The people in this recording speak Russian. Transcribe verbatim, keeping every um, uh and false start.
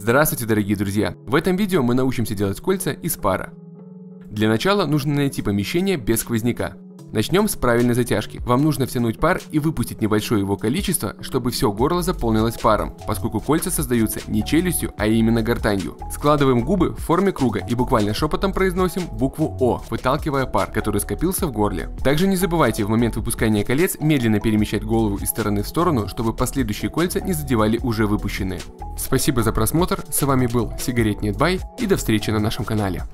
Здравствуйте, дорогие друзья! В этом видео мы научимся делать кольца из пара. Для начала нужно найти помещение без сквозняка. Начнем с правильной затяжки. Вам нужно втянуть пар и выпустить небольшое его количество, чтобы все горло заполнилось паром, поскольку кольца создаются не челюстью, а именно гортанью. Складываем губы в форме круга и буквально шепотом произносим букву О, выталкивая пар, который скопился в горле. Также не забывайте в момент выпускания колец медленно перемещать голову из стороны в сторону, чтобы последующие кольца не задевали уже выпущенные. Спасибо за просмотр, с вами был Сигарет Нет Бай и до встречи на нашем канале.